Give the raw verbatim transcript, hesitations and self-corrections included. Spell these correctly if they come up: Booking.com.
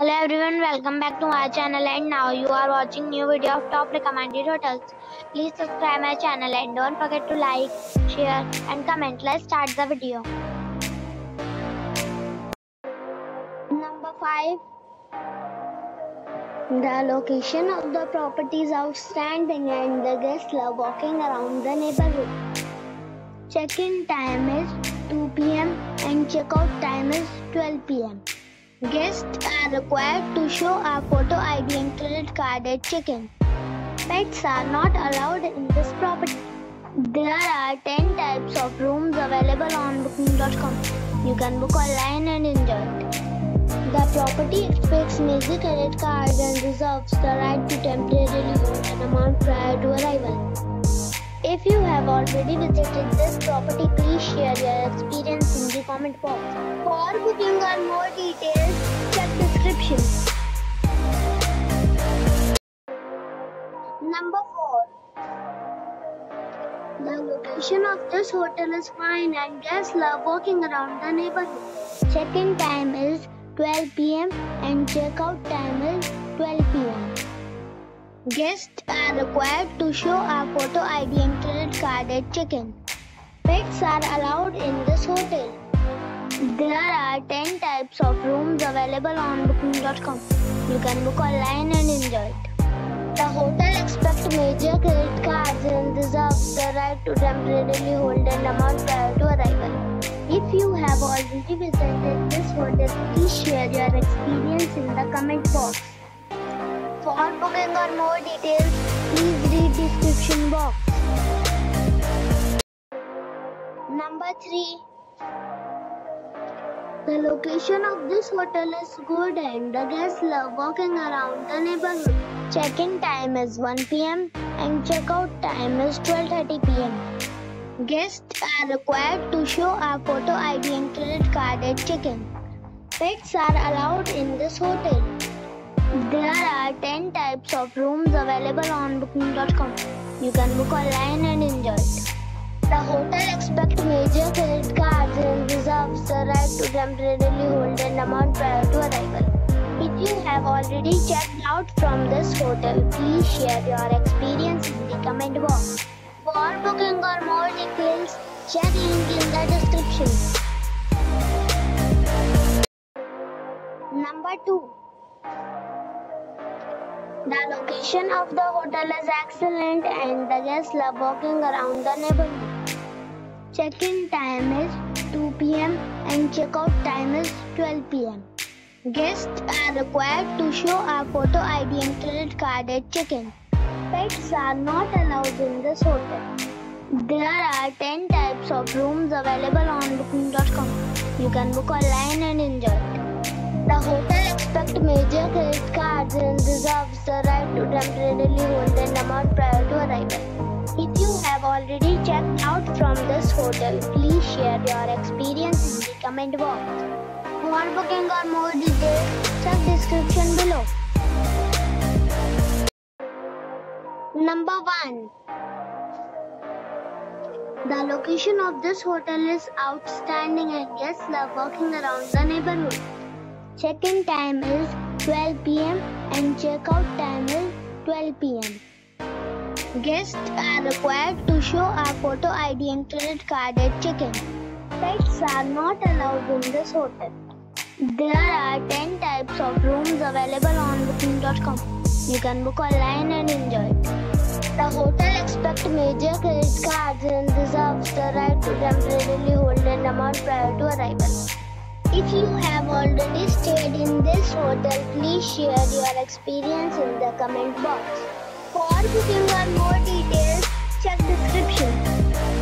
Hello everyone, welcome back to my channel and now you are watching new video of top recommended hotels. Please subscribe my channel and don't forget to like, share and comment. Let's start the video. Number five. The location of the property is outstanding and the guests love walking around the neighborhood. Check-in time is two p m and check-out time is twelve p m Guests are required to show a photo I D and credit card at check-in. Pets are not allowed in this property. There are ten types of rooms available on Booking dot com. You can book online and enjoy it. The property expects major credit cards and reserves the right to temporarily hold an amount prior to arrival. If you have already visited this property, please share your experience in the comment box. For booking or more details, check description. Number four. The location of this hotel is fine and guests love walking around the neighborhood. Check-in time is twelve p m and check-out time is twelve p m Guests are required to show a photo I D and credit card at check-in. Pets are allowed in this hotel. There are ten types of rooms available on Booking dot com. You can book online and enjoy it. The hotel expects major credit cards and reserves the right to temporarily hold an amount prior to arrival. If you have already visited this hotel, please share your experience in the comment box. For booking or more details, please read description box. Number three. The location of this hotel is good and the guests love walking around the neighborhood. Check-in time is one p m and check-out time is twelve thirty p m Guests are required to show a photo I D and credit card at check-in. Pets are allowed in this hotel. There are ten types of rooms available on Booking dot com. You can book online and enjoy it. The hotel expects major credit cards and reserves the right to temporarily hold an amount prior to arrival. If you have already checked out from this hotel, please share your experience in the comment box. For booking or more details, check link in the description. Number two. The location of the hotel is excellent and the guests love walking around the neighborhood. Check-in time is two p m and check-out time is twelve p m Guests are required to show a photo I D and credit card at check-in. Pets are not allowed in this hotel. There are ten types of rooms available on Booking dot com. You can book online and enjoy it. The hotel expects major credit cards and reserves the right to temporarily hold an amount prior to arrival. If you have already checked out from this hotel, please share your experience in the comment box. For booking or more details, check description below. Number one. The location of this hotel is outstanding and guests love walking around the neighborhood. Check-in time is twelve p m and check-out time is twelve p m Guests are required to show a photo I D and credit card at check-in. Pets are not allowed in this hotel. There are ten types of rooms available on Booking dot com. You can book online and enjoy it. The hotel expects major credit cards and reserves the right to temporarily hold an amount prior to arrival. If you have already stayed in this hotel, please share your experience in the comment box. For booking or more details, check description.